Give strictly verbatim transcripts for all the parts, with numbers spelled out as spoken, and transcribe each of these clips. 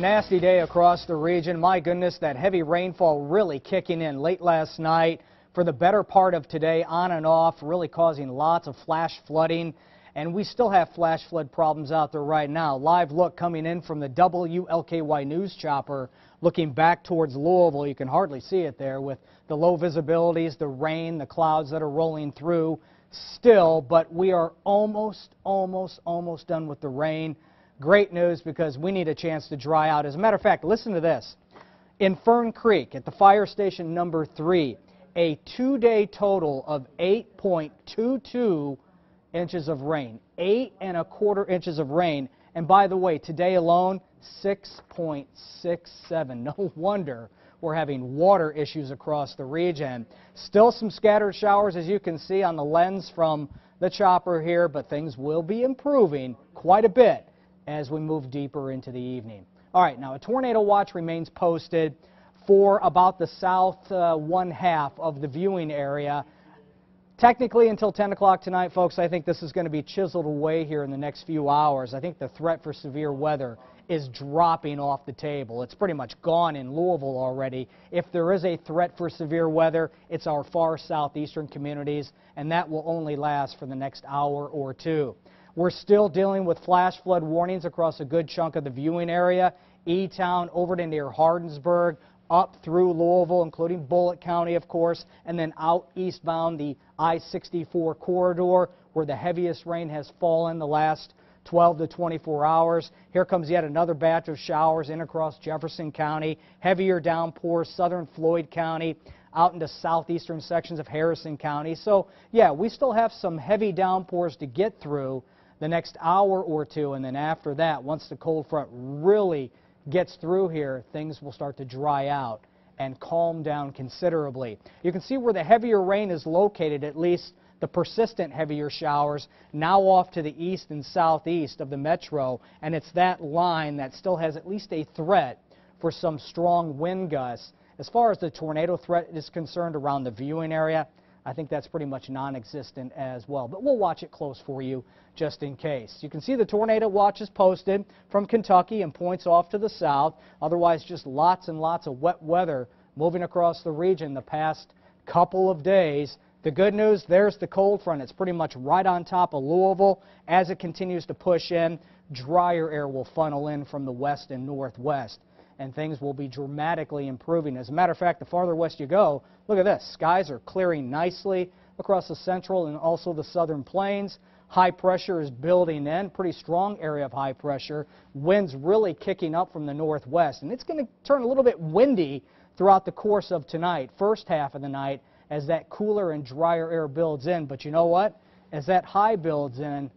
Nasty day across the region. My goodness, that heavy rainfall really kicking in late last night for the better part of today, on and off, really causing lots of flash flooding. And we still have flash flood problems out there right now. Live look coming in from the W L K Y news chopper, looking back towards Louisville. You can hardly see it there with the low visibilities, the rain, the clouds that are rolling through still, but we are almost, almost, almost done with the rain. Great news, because we need a chance to dry out. As a matter of fact, listen to this. In Fern Creek at the fire station number three, a two-day total of eight point two two inches of rain, eight and a quarter inches of rain. And by the way, today alone, six point six seven. No wonder we're having water issues across the region. Still some scattered showers, as you can see on the lens from the chopper here, but things will be improving quite a bit as we move deeper into the evening. All right, now a tornado watch remains posted for about the south uh, one half of the viewing area. Technically until ten o'clock tonight, folks. I think this is going to be chiseled away here in the next few hours. I think the threat for severe weather is dropping off the table. It's pretty much gone in Louisville already. If there is a threat for severe weather, it's our far southeastern communities, and that will only last for the next hour or two. We're still dealing with flash flood warnings across a good chunk of the viewing area. E-Town over to near Hardinsburg, up through Louisville, including Bullitt County, of course, and then out eastbound the I sixty-four corridor, where the heaviest rain has fallen the last twelve to twenty-four hours. Here comes yet another batch of showers in across Jefferson County, heavier downpours, southern Floyd County, out into southeastern sections of Harrison County. So, yeah, we still have some heavy downpours to get through the next hour or two, and then after that, once the cold front really gets through here, things will start to dry out and calm down considerably. You can see where the heavier rain is located, at least the persistent heavier showers, now off to the east and southeast of the metro, and it's that line that still has at least a threat for some strong wind gusts. As far as the tornado threat is concerned around the viewing area, I think that's pretty much non-existent as well, but we'll watch it close for you just in case. You can see the tornado watch is posted from Kentucky and points off to the south. Otherwise, just lots and lots of wet weather moving across the region the past couple of days. The good news, there's the cold front. It's pretty much right on top of Louisville. As it continues to push in, drier air will funnel in from the west and northwest, and things will be dramatically improving. As a matter of fact, the farther west you go, look at this. Skies are clearing nicely across the central and also the southern plains. High pressure is building in, pretty strong area of high pressure. Winds really kicking up from the northwest, and it's going to turn a little bit windy throughout the course of tonight, first half of the night, as that cooler and drier air builds in. But you know what? As that high builds in,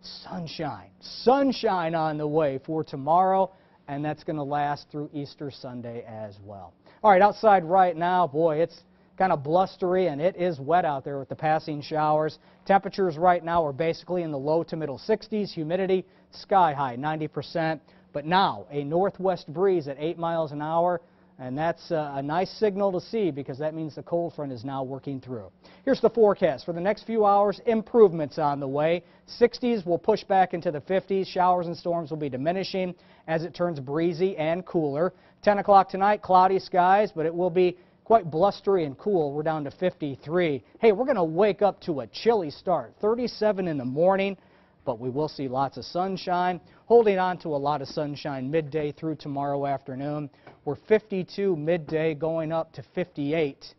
sunshine, sunshine on the way for tomorrow, and that's going to last through Easter Sunday as well. All right, outside right now, boy, it's kind of blustery, and it is wet out there with the passing showers. Temperatures right now are basically in the low to middle sixties. Humidity sky high, ninety percent. But now a northwest breeze at eight miles an hour, and that's uh, a nice signal to see, because that means the cold front is now working through. Here's the forecast for the next few hours. Improvements on the way. sixties will push back into the fifties. Showers and storms will be diminishing as it turns breezy and cooler. ten o'clock tonight, cloudy skies, but it will be quite blustery and cool. We're down to fifty-three. Hey, we're going to wake up to a chilly start, thirty-seven in the morning, but we will see lots of sunshine, holding on to a lot of sunshine midday through tomorrow afternoon. We're fifty-two midday, going up to fifty-eight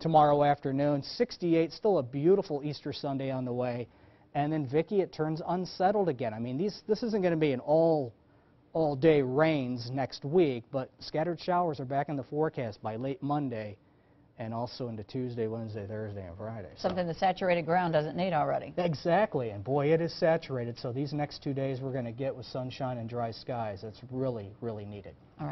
tomorrow afternoon. sixty-eight, still a beautiful Easter Sunday on the way. And then, Vicki, it turns unsettled again. I mean, these, this isn't going to be an all, all-day rains next week, but scattered showers are back in the forecast by late Monday, and also into Tuesday, Wednesday, Thursday, and Friday. So. Something the saturated ground doesn't need already. Exactly, and boy, it is saturated. So these next two days we're going to get with sunshine and dry skies. That's really, really needed. All right.